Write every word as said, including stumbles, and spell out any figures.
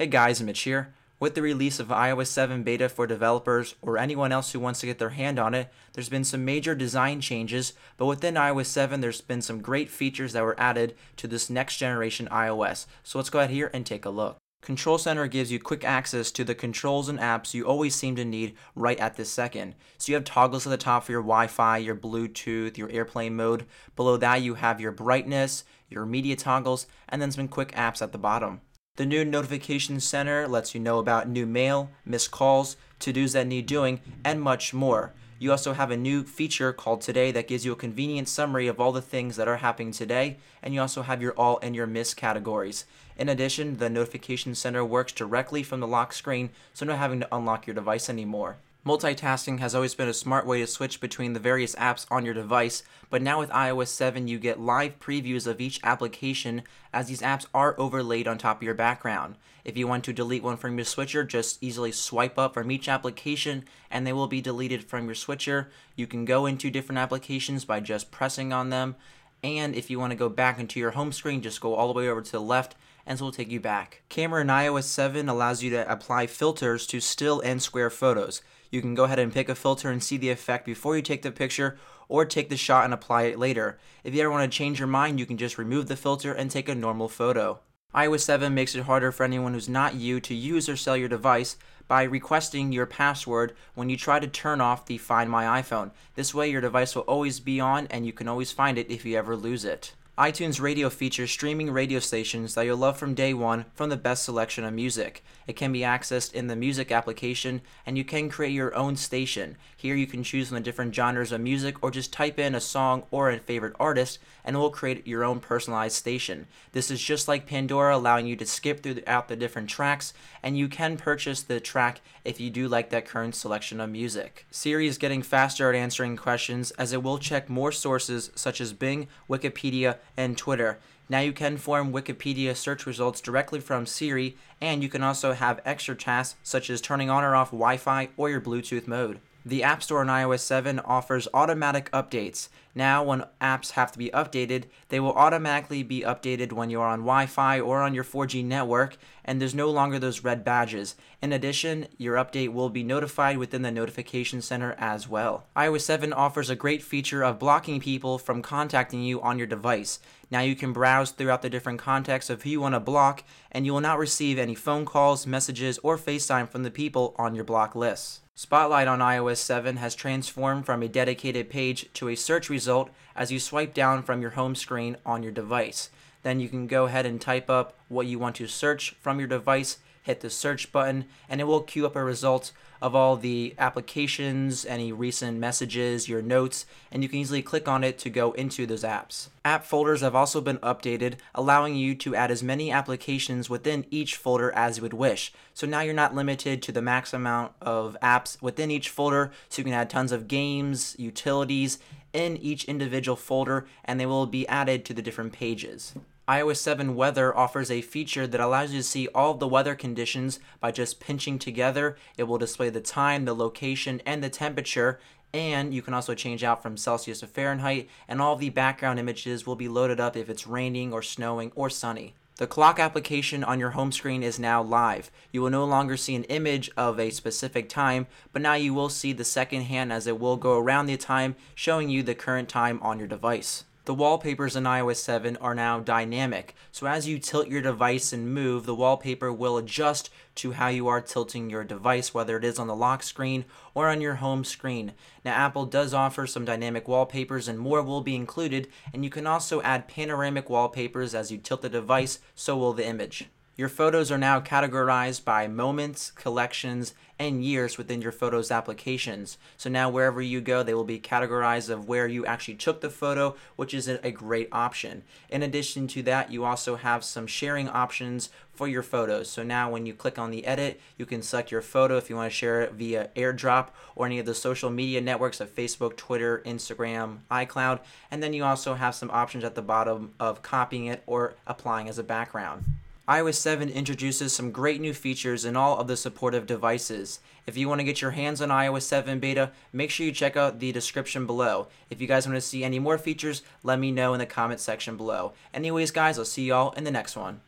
Hey guys, Mitch here. With the release of i O S seven beta for developers or anyone else who wants to get their hand on it, there's been some major design changes, but within i O S seven there's been some great features that were added to this next generation iOS. So let's go ahead here and take a look. Control Center gives you quick access to the controls and apps you always seem to need right at this second. So you have toggles at the top for your Wi-Fi, your Bluetooth, your airplane mode. Below that you have your brightness, your media toggles, and then some quick apps at the bottom. The new notification center lets you know about new mail, missed calls, to-dos that need doing, and much more. You also have a new feature called Today that gives you a convenient summary of all the things that are happening today, and you also have your all and your missed categories. In addition, the notification center works directly from the lock screen, so no having to unlock your device anymore. Multitasking has always been a smart way to switch between the various apps on your device, but now with i O S seven you get live previews of each application as these apps are overlaid on top of your background. If you want to delete one from your switcher, just easily swipe up from each application and they will be deleted from your switcher. You can go into different applications by just pressing on them, and if you want to go back into your home screen, just go all the way over to the left and so we'll take you back. Camera in i O S seven allows you to apply filters to still and square photos. You can go ahead and pick a filter and see the effect before you take the picture, or take the shot and apply it later. If you ever want to change your mind, you can just remove the filter and take a normal photo. i O S seven makes it harder for anyone who's not you to use or sell your device by requesting your password when you try to turn off the Find My iPhone. This way your device will always be on and you can always find it if you ever lose it. iTunes Radio features streaming radio stations that you'll love from day one from the best selection of music. It can be accessed in the music application, and you can create your own station. Here you can choose from the different genres of music, or just type in a song or a favorite artist and it will create your own personalized station. This is just like Pandora, allowing you to skip throughout the different tracks, and you can purchase the track if you do like that current selection of music. Siri is getting faster at answering questions as it will check more sources such as Bing, Wikipedia, and Twitter. Now you can form Wikipedia search results directly from Siri, and you can also have extra tasks such as turning on or off Wi-Fi or your Bluetooth mode. The App Store on i O S seven offers automatic updates. Now when apps have to be updated, they will automatically be updated when you are on Wi-Fi or on your four G network, and there's no longer those red badges. In addition, your update will be notified within the notification center as well. i O S seven offers a great feature of blocking people from contacting you on your device. Now you can browse throughout the different contacts of who you want to block, and you will not receive any phone calls, messages, or FaceTime from the people on your block list. Spotlight on i O S seven has transformed from a dedicated page to a search result as you swipe down from your home screen on your device. Then you can go ahead and type up what you want to search from your device, hit the search button, and it will queue up a result of all the applications, any recent messages, your notes, and you can easily click on it to go into those apps. App folders have also been updated, allowing you to add as many applications within each folder as you would wish. So now you're not limited to the max amount of apps within each folder, so you can add tons of games, utilities in each individual folder, and they will be added to the different pages. i O S seven Weather offers a feature that allows you to see all the weather conditions by just pinching together. It will display the time, the location, and the temperature, and you can also change out from Celsius to Fahrenheit, and all the background images will be loaded up if it's raining or snowing or sunny. The clock application on your home screen is now live. You will no longer see an image of a specific time, but now you will see the second hand as it will go around the time, showing you the current time on your device. The wallpapers in i O S seven are now dynamic, so as you tilt your device and move, the wallpaper will adjust to how you are tilting your device, whether it is on the lock screen or on your home screen. Now Apple does offer some dynamic wallpapers, and more will be included, and you can also add panoramic wallpapers as you tilt the device, so will the image. Your photos are now categorized by moments, collections, and years within your photos applications. So now wherever you go, they will be categorized of where you actually took the photo, which is a great option. In addition to that, you also have some sharing options for your photos. So now when you click on the edit, you can select your photo if you want to share it via AirDrop or any of the social media networks of Facebook, Twitter, Instagram, iCloud. And then you also have some options at the bottom of copying it or applying as a background. i O S seven introduces some great new features in all of the supportive devices. If you want to get your hands on i O S seven beta, make sure you check out the description below. If you guys want to see any more features, let me know in the comment section below. Anyways guys, I'll see y'all in the next one.